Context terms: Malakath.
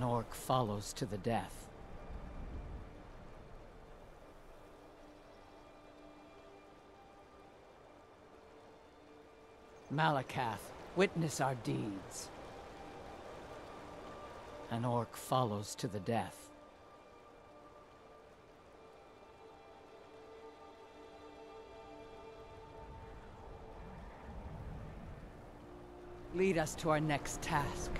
an orc follows to the death. Malakath, witness our deeds. An orc follows to the death. Lead us to our next task.